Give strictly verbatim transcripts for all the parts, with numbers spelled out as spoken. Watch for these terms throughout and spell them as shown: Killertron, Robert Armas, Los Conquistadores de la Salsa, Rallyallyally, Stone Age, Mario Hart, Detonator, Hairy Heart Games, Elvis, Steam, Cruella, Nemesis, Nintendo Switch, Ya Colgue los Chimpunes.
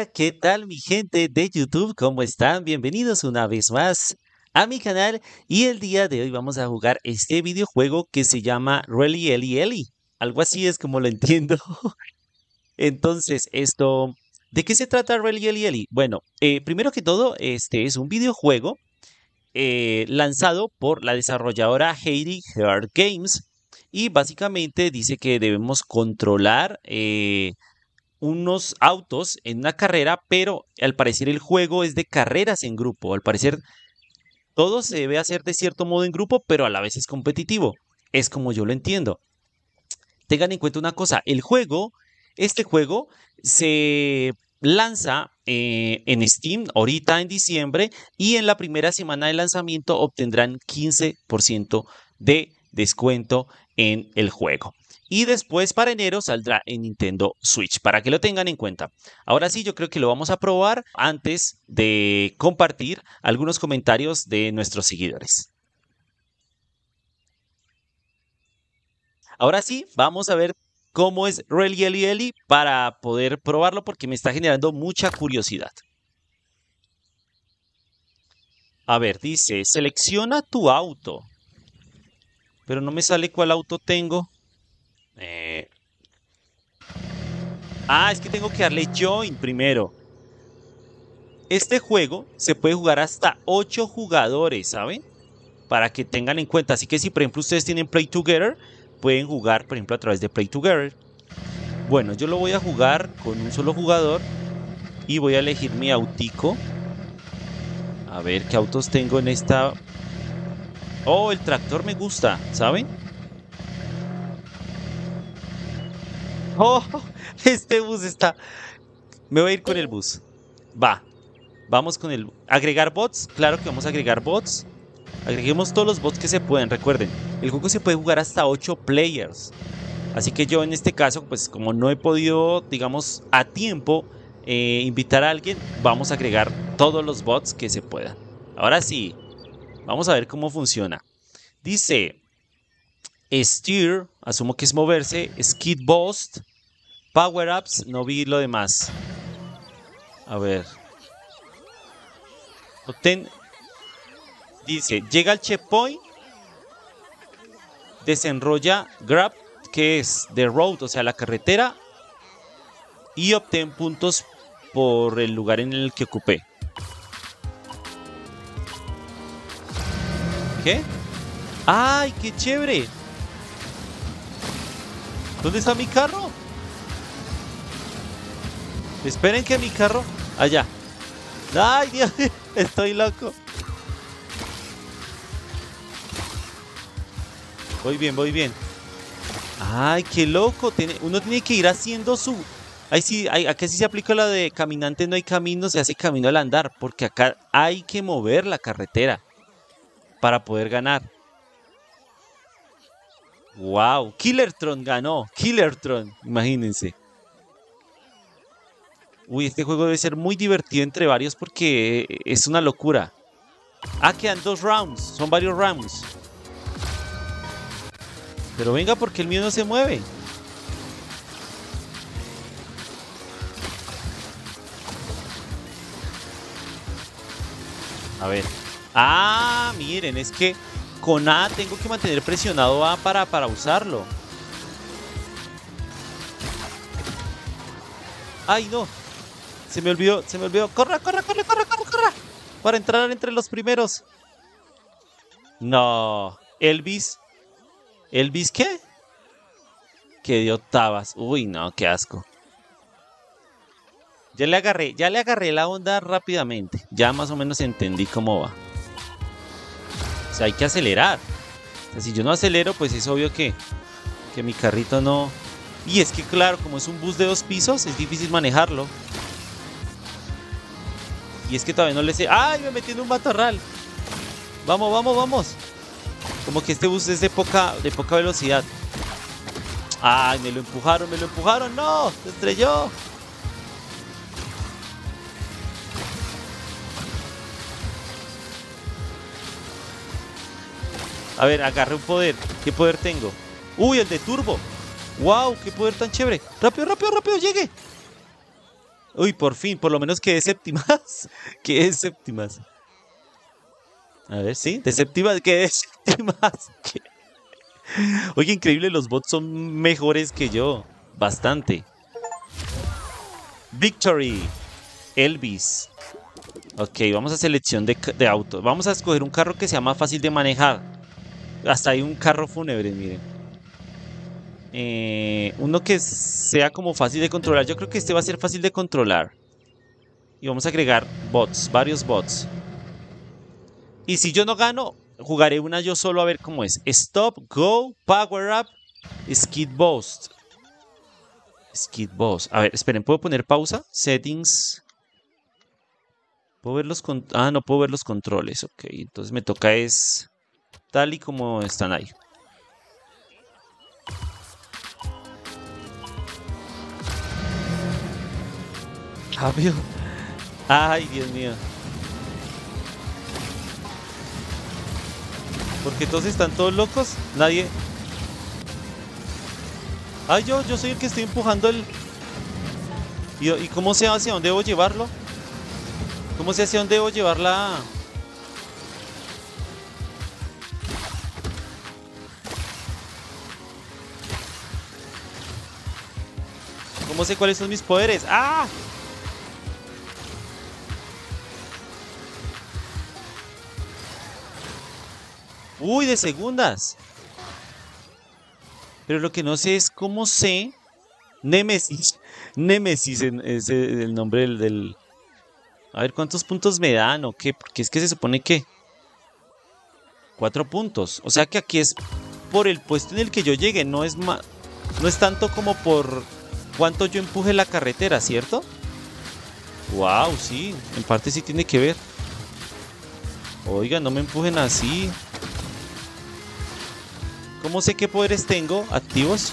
Hola, ¿qué tal mi gente de YouTube? ¿Cómo están? Bienvenidos una vez más a mi canal y el día de hoy vamos a jugar este videojuego que se llama Rallyallyally. Algo así es como lo entiendo. Entonces, esto... ¿de qué se trata Rallyallyally? Bueno, eh, primero que todo, este es un videojuego eh, lanzado por la desarrolladora Hairy Heart Games y básicamente dice que debemos controlar... Eh, unos autos en una carrera, pero al parecer el juego es de carreras en grupo. Al parecer todo se debe hacer de cierto modo en grupo, pero a la vez es competitivo. Es como yo lo entiendo. Tengan en cuenta una cosa, el juego, este juego se lanza eh, en Steam ahorita en diciembre y en la primera semana de lanzamiento obtendrán quince por ciento de descuento en el juego. Y después para enero saldrá en Nintendo Switch, para que lo tengan en cuenta. Ahora sí, yo creo que lo vamos a probar antes de compartir algunos comentarios de nuestros seguidores. Ahora sí, vamos a ver cómo es Rallyallyally para poder probarlo porque me está generando mucha curiosidad. A ver, dice, selecciona tu auto. Pero no me sale cuál auto tengo. Eh. Ah, es que tengo que darle join primero. Este juego se puede jugar hasta ocho jugadores, ¿saben? Para que tengan en cuenta. Así que si por ejemplo ustedes tienen Play Together, pueden jugar por ejemplo a través de Play Together. Bueno, yo lo voy a jugar con un solo jugador y voy a elegir mi autico. A ver qué autos tengo en esta. Oh, el tractor me gusta, ¿saben? Oh, este bus está... Me voy a ir con el bus. Va. Vamos con el... ¿Agregar bots? Claro que vamos a agregar bots. Agreguemos todos los bots que se pueden. Recuerden, el juego se puede jugar hasta ocho players. Así que yo en este caso, pues como no he podido, digamos, a tiempo eh, invitar a alguien, vamos a agregar todos los bots que se puedan. Ahora sí. Vamos a ver cómo funciona. Dice... Steer, asumo que es moverse. Skid Boost. Power-ups, no vi lo demás. A ver. Obtén. Dice, llega al checkpoint. Desenrolla Grab, que es the road, o sea, la carretera. Y obtén puntos por el lugar en el que ocupé. ¿Qué? ¡Ay, qué chévere! ¿Dónde está mi carro? Esperen que mi carro... Allá. ¡Ay, Dios! Estoy loco. Voy bien, voy bien. ¡Ay, qué loco! Uno tiene que ir haciendo su... Ahí sí, acá sí se aplica la de caminante no hay camino, se hace camino al andar. Porque acá hay que mover la carretera para poder ganar. ¡Wow! Killertron ganó. Killertron, imagínense. Uy, este juego debe ser muy divertido entre varios porque es una locura. Ah, quedan dos rounds. Son varios rounds. Pero venga, porque el mío no se mueve. A ver. Ah, miren, es que... Con A tengo que mantener presionado A para, para usarlo. ¡Ay, no! Se me olvidó, se me olvidó. ¡Corra, corra, corra, corra, corra, corra! Para entrar entre los primeros. No. Elvis. ¿Elvis qué? Que dio tabas. Uy, no, qué asco. Ya le agarré, ya le agarré la onda rápidamente. Ya más o menos entendí cómo va. O sea, hay que acelerar. O sea, si yo no acelero, pues es obvio que, que mi carrito no... Y es que claro, como es un bus de dos pisos, es difícil manejarlo. Y es que todavía no le sé... ¡Ay! Me metí en un matorral. Vamos, vamos, vamos. Como que este bus es de poca, de poca velocidad. ¡Ay! Me lo empujaron, me lo empujaron. ¡No! ¡Se estrelló! A ver, agarré un poder. ¿Qué poder tengo? ¡Uy, el de turbo! ¡Wow! ¡Qué poder tan chévere! ¡Rápido, rápido, rápido! ¡Llegue! Uy, por fin, por lo menos quedé séptimas. Quedé séptimas. A ver, sí, de séptimas, quedé séptimas. Oye, increíble, los bots son mejores que yo. Bastante. Victory. Elvis. Ok, vamos a selección de, de auto. Vamos a escoger un carro que sea más fácil de manejar. Hasta hay un carro fúnebre, miren. Eh, uno que sea como fácil de controlar. Yo creo que este va a ser fácil de controlar. Y vamos a agregar bots, varios bots. Y si yo no gano, jugaré una yo solo a ver cómo es. Stop, go, power up, skid boss. Skid boss. A ver, esperen, ¿puedo poner pausa? Settings. ¿Puedo ver los con... Ah, no puedo ver los controles. Ok, entonces me toca es tal y como están ahí. Rápido. Ay, Dios mío. Porque todos están todos locos. Nadie. Ay, yo, yo soy el que estoy empujando el. ¿Y, y cómo sé hacia dónde debo llevarlo? ¿Cómo sé hacia dónde debo llevarla? ¿Cómo sé cuáles son mis poderes? ¡Ah! Uy, de segundas. Pero lo que no sé es cómo sé. Nemesis. Nemesis es el nombre del, del... A ver cuántos puntos me dan o qué. Porque es que se supone que cuatro puntos. O sea que aquí es por el puesto en el que yo llegue. No es, ma... no es tanto como por cuánto yo empuje la carretera, ¿cierto? Wow, sí. En parte sí tiene que ver. Oiga, no me empujen así. ¿Cómo sé qué poderes tengo activos?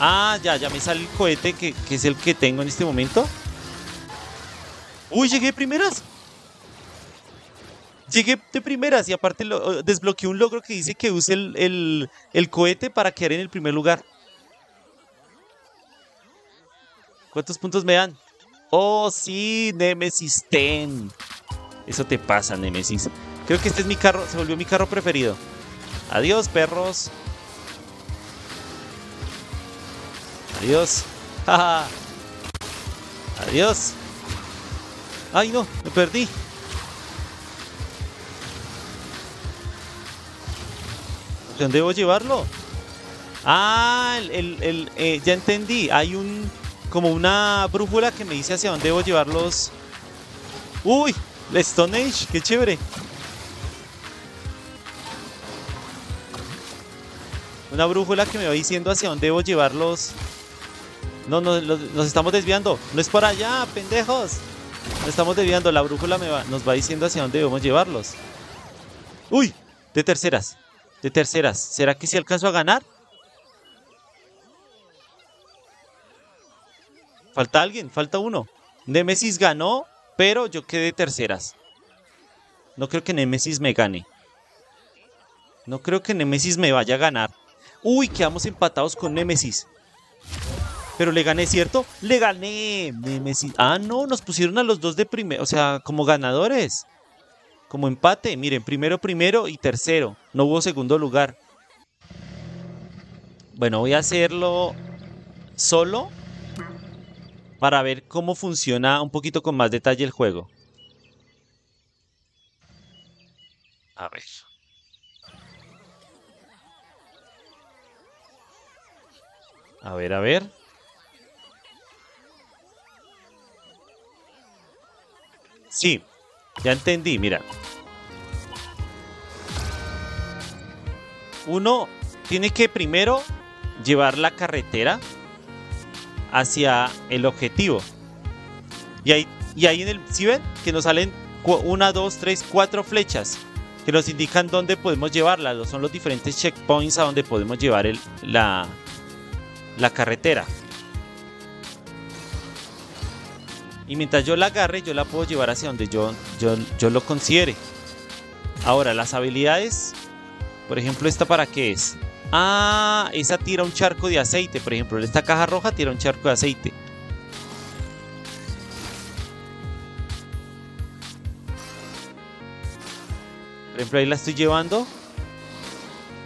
Ah, ya, ya me sale el cohete que, que es el que tengo en este momento. ¡Uy, llegué de primeras! Llegué de primeras y aparte lo, desbloqueé un logro que dice que use el, el, el cohete para quedar en el primer lugar. ¿Cuántos puntos me dan? ¡Oh, sí! Nemesis ten. Eso te pasa, Nemesis. Creo que este es mi carro, se volvió mi carro preferido. Adiós, perros. Adiós. Adiós. Ay, no, me perdí. ¿Dónde debo llevarlo? Ah, el, el, el, eh, ya entendí. Hay un como una brújula que me dice hacia dónde debo llevarlos. ¡Uy! El Stone Age, qué chévere. Una brújula que me va diciendo hacia dónde debo llevarlos. No, no, los, nos estamos desviando. No es por allá, pendejos. Nos estamos desviando. La brújula me va, nos va diciendo hacia dónde debemos llevarlos. ¡Uy! De terceras. De terceras. ¿Será que sí alcanzo a ganar? Falta alguien. Falta uno. Nemesis ganó, pero yo quedé de terceras. No creo que Nemesis me gane. No creo que Nemesis me vaya a ganar. Uy, quedamos empatados con Nemesis. Pero le gané, ¿cierto? ¡Le gané! Nemesis. Ah, no, nos pusieron a los dos de primero. O sea, como ganadores. Como empate. Miren, primero, primero y tercero. No hubo segundo lugar. Bueno, voy a hacerlo solo. Para ver cómo funciona un poquito con más detalle el juego. A ver... A ver, a ver. Sí, ya entendí, mira. Uno tiene que primero llevar la carretera hacia el objetivo. Y ahí, y ahí en el, ¿sí ven? Que nos salen una, dos, tres, cuatro flechas que nos indican dónde podemos llevarla. Son los diferentes checkpoints a donde podemos llevar el, la... la carretera. Y mientras yo la agarre, yo la puedo llevar hacia donde yo, yo, yo lo considere. Ahora, las habilidades. Por ejemplo, ¿esta para qué es? Ah, esa tira un charco de aceite. Por ejemplo, esta caja roja tira un charco de aceite. Por ejemplo, ahí la estoy llevando.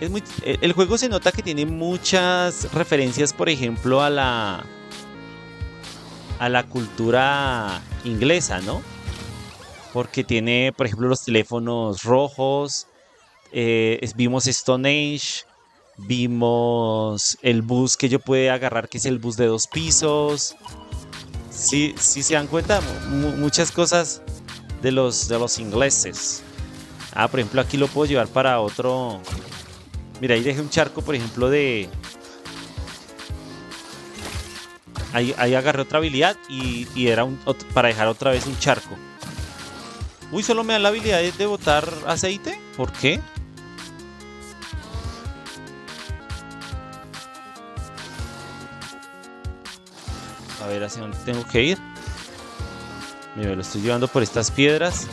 Es muy, el juego se nota que tiene muchas referencias, por ejemplo, a la a la cultura inglesa, ¿no? Porque tiene, por ejemplo, los teléfonos rojos. Eh, vimos Stone Age. Vimos el bus que yo pude agarrar, que es el bus de dos pisos. Sí, sí se dan cuenta, M- muchas cosas de los, de los ingleses. Ah, por ejemplo, aquí lo puedo llevar para otro... Mira, ahí dejé un charco, por ejemplo, de... Ahí, ahí agarré otra habilidad y, y era un, otro, para dejar otra vez un charco. Uy, solo me da la habilidad de botar aceite. ¿Por qué? A ver hacia dónde tengo que ir. Mira, lo estoy llevando por estas piedras.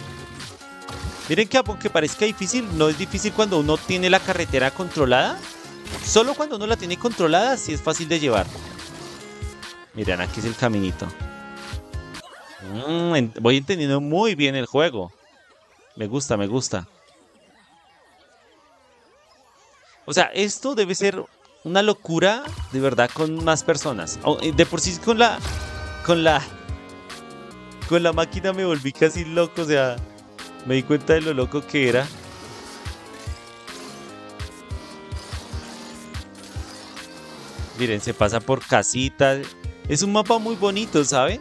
Miren que aunque parezca difícil, no es difícil cuando uno tiene la carretera controlada. Solo cuando uno la tiene controlada sí es fácil de llevar. Miren, aquí es el caminito. Mm, voy entendiendo muy bien el juego. Me gusta, me gusta. O sea, esto debe ser una locura de verdad con más personas. De por sí con la... Con la... Con la máquina me volví casi loco, o sea... Me di cuenta de lo loco que era. Miren, se pasa por casitas. Es un mapa muy bonito, ¿saben?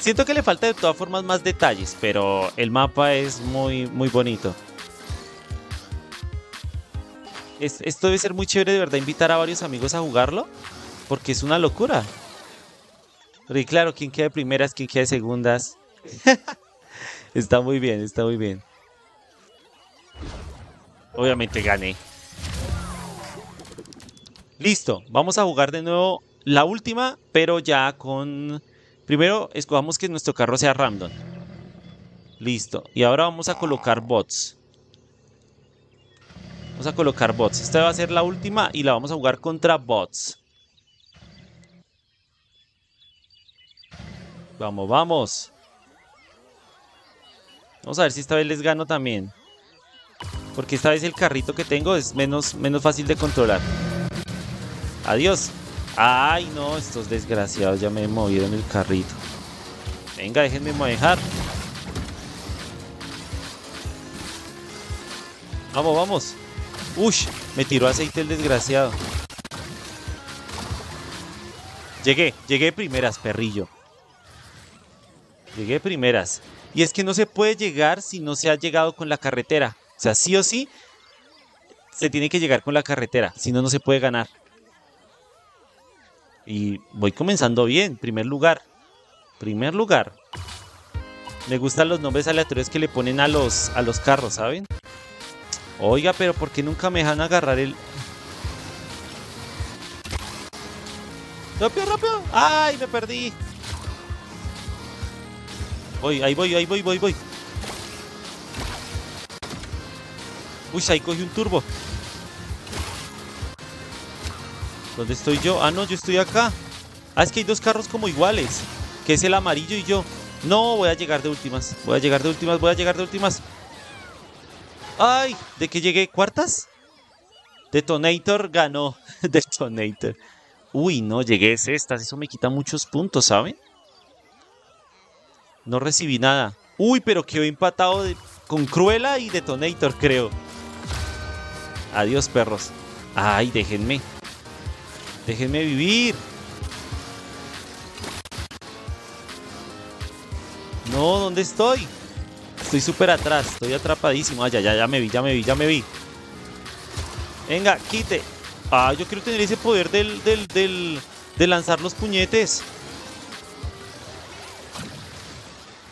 Siento que le falta de todas formas más detalles, pero el mapa es muy, muy bonito. Es, esto debe ser muy chévere, de verdad, invitar a varios amigos a jugarlo, porque es una locura. Pero y claro, ¿quién queda de primeras? ¿Quién queda de segundas? Está muy bien, está muy bien. Obviamente gané. Listo, vamos a jugar de nuevo la última, pero ya con... Primero, escojamos que nuestro carro sea random. Listo, y ahora vamos a colocar bots. Vamos a colocar bots. Esta va a ser la última y la vamos a jugar contra bots. Vamos, vamos. Vamos a ver si esta vez les gano también. Porque esta vez el carrito que tengo es menos, menos fácil de controlar. Adiós. Ay, no, estos desgraciados ya me movieron el carrito. Venga, déjenme manejar. Vamos, vamos. Ush, me tiró aceite el desgraciado. Llegué, llegué primeras, perrillo. Llegué primeras. Y es que no se puede llegar si no se ha llegado con la carretera. O sea, sí o sí, se tiene que llegar con la carretera. Si no, no se puede ganar. Y voy comenzando bien. Primer lugar. Primer lugar. Me gustan los nombres aleatorios que le ponen a los, a los carros, ¿saben? Oiga, pero ¿por qué nunca me dejan agarrar el...? ¡Rápido, rápido! ¡Ay, me perdí! Voy, ahí voy, ahí voy, voy, voy. Uy, ahí cogí un turbo. ¿Dónde estoy yo? Ah, no, yo estoy acá. Ah, es que hay dos carros como iguales. Que es el amarillo y yo. No, voy a llegar de últimas. Voy a llegar de últimas, voy a llegar de últimas. ¡Ay! ¿De qué llegué? ¿Cuartas? Detonator ganó. Detonator. Uy, no, llegué a sextas. Eso me quita muchos puntos, ¿saben? No recibí nada. Uy, pero quedó empatado de, con Cruella y Detonator, creo. Adiós, perros. Ay, déjenme. Déjenme vivir. No, ¿dónde estoy? Estoy súper atrás. Estoy atrapadísimo. Ah, ya, ya, ya me vi, ya me vi, ya me vi. Venga, quite. Ah, yo quiero tener ese poder del, del, del, de lanzar los puñetes.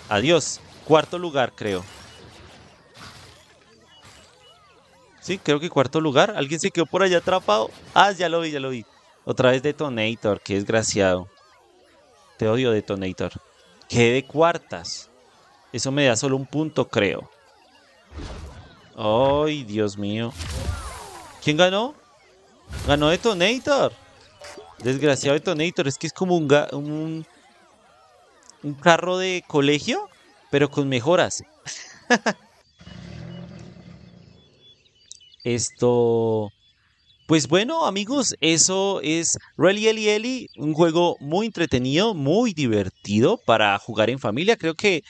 Adiós. Cuarto lugar, creo. Sí, creo que cuarto lugar. Alguien se quedó por allá atrapado. Ah, ya lo vi, ya lo vi. Otra vez Detonator. Qué desgraciado. Te odio, Detonator. Quedé cuartas. Eso me da solo un punto, creo. Ay, Dios mío. ¿Quién ganó? Ganó Detonator. Desgraciado Detonator. Es que es como un... un un carro de colegio, pero con mejoras. Esto... Pues bueno, amigos, eso es Rallyallyally, un juego muy entretenido, muy divertido para jugar en familia. Creo que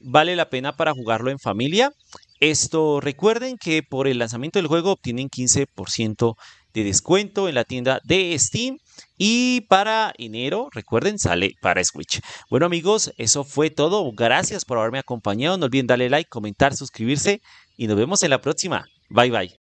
vale la pena para jugarlo en familia. Esto, recuerden que por el lanzamiento del juego obtienen quince por ciento de descuento en la tienda de Steam. Y para enero, recuerden, sale para Switch. Bueno, amigos, eso fue todo. Gracias por haberme acompañado. No olviden darle like, comentar, suscribirse. Y nos vemos en la próxima. Bye, bye.